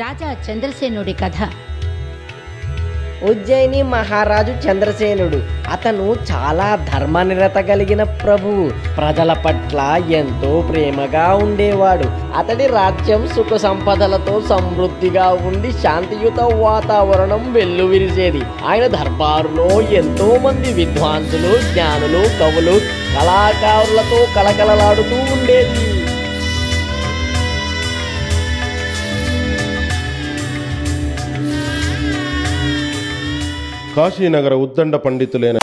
రాజా చంద్రసేనుడి కథ. ఉజ్జయిని మహారాజు చంద్రసేనుడు. అతను చాలా ధర్మనిరత కలిగిన ప్రభువు. ప్రజల పట్ల ఎంతో ప్రేమగా ఉండేవాడు. అతడి రాజ్యం సుఖ సంపదలతో సమృద్ధిగా ఉండి శాంతియుత వాతావరణం వెల్లువిరిసేది. ఆయన దర్బారులో ఎంతో మంది విద్వాంసులు, జ్ఞానులు, కవులు, కళాకారులతో కలకలలాడుతూ ఉండేది. కాశీనగర ఉద్దండ పండితులైన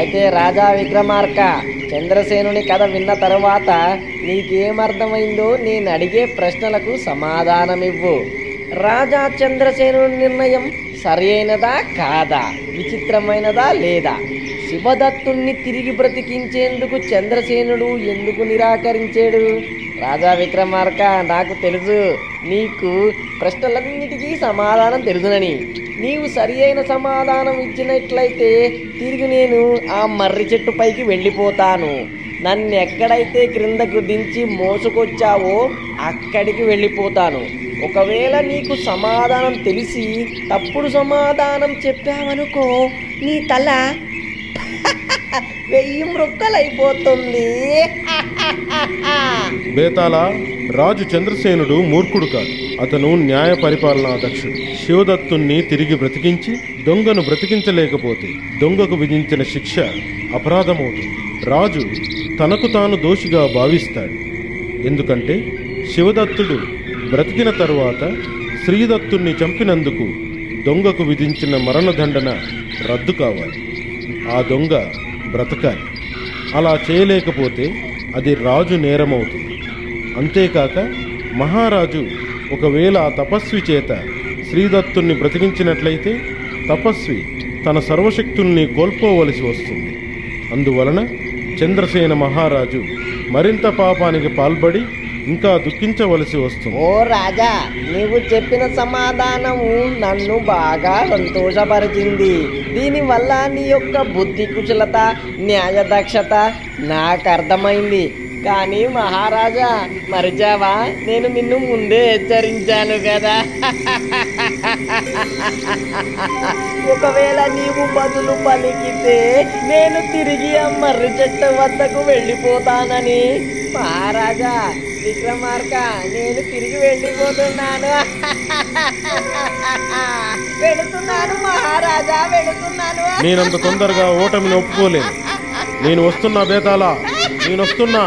అయితే రాజా విక్రమార్క, చంద్రసేనుని కథ విన్న తర్వాత నీకేమర్థమైందో నేను అడిగే ప్రశ్నలకు సమాధానమివ్వు. రాజా చంద్రసేనుని నిర్ణయం సరైనదా కాదా, విచిత్రమైనదా లేదా? శివదత్తుణ్ణి తిరిగి బ్రతికించేందుకు చంద్రసేనుడు ఎందుకు నిరాకరించాడు? రాజా విక్రమార్క, నాకు తెలుసు నీకు ప్రశ్నలన్నిటికీ సమాధానం తెలుసునని. నీవు సరి అయిన సమాధానం ఇచ్చినట్లయితే తిరిగి నేను ఆ మర్రి చెట్టు పైకి వెళ్ళిపోతాను. నన్ను ఎక్కడైతే క్రిందకు దించి మోసుకొచ్చావో అక్కడికి వెళ్ళిపోతాను. ఒకవేళ నీకు సమాధానం తెలిసి తప్పుడు సమాధానం చెప్పావనుకో, నీ తల 1000 రొక్కలైపోతుంది. బేతాళ, రాజు చంద్రసేనుడు మూర్ఖుడు కాదు. అతను న్యాయ పరిపాలనా దక్షుడు. శివదత్తుణ్ణి తిరిగి బ్రతికించి దొంగను బ్రతికించలేకపోతే దొంగకు విధించిన శిక్ష అపరాధమవుతుంది. రాజు తనకు తాను దోషిగా భావిస్తాడు. ఎందుకంటే శివదత్తుడు బ్రతికిన తరువాత శ్రీదత్తుణ్ణి చంపినందుకు దొంగకు విధించిన మరణదండన రద్దు కావాలి. ఆ దొంగ బ్రతకాలి. అలా చేయలేకపోతే అది రాజు నేరమవుతుంది. అంతేకాక మహారాజు ఒకవేళ ఆ తపస్వి చేత శ్రీదత్తుణ్ణి బ్రతికించినట్లయితే తపస్వి తన సర్వశక్తుల్ని కోల్పోవలసి వస్తుంది. అందువలన చంద్రసేన మహారాజు మరింత పాపానికి పాల్పడి ఇంకా దుఃఖించవలసి వస్తుంది. ఓ రాజా, నీవు చెప్పిన సమాధానము నన్ను బాగా సంతోషపరిచింది. దీనివల్ల నీ యొక్క బుద్ధి కుశలత, న్యాయ దక్షత నాకు అర్థమైంది. కానీ మహారాజా, మరిచావా? నేను నిన్ను ముందే హెచ్చరించాను కదా. ఒకవేళ నీవు బదులు పలికితే నేను తిరిగి ఆ మర్రి చెట్టు వద్దకు వెళ్ళిపోతానని. మహారాజా విక్రమార్క, నేను తిరిగి వెళ్ళిపోతున్నాను. వెళుతున్నాను మహారాజా, వెళుతున్నాను. నేనంత తొందరగా ఓటమిని ఒప్పుకోలేదు. నేను వస్తున్నా బేతాళా, నేను వస్తున్నా.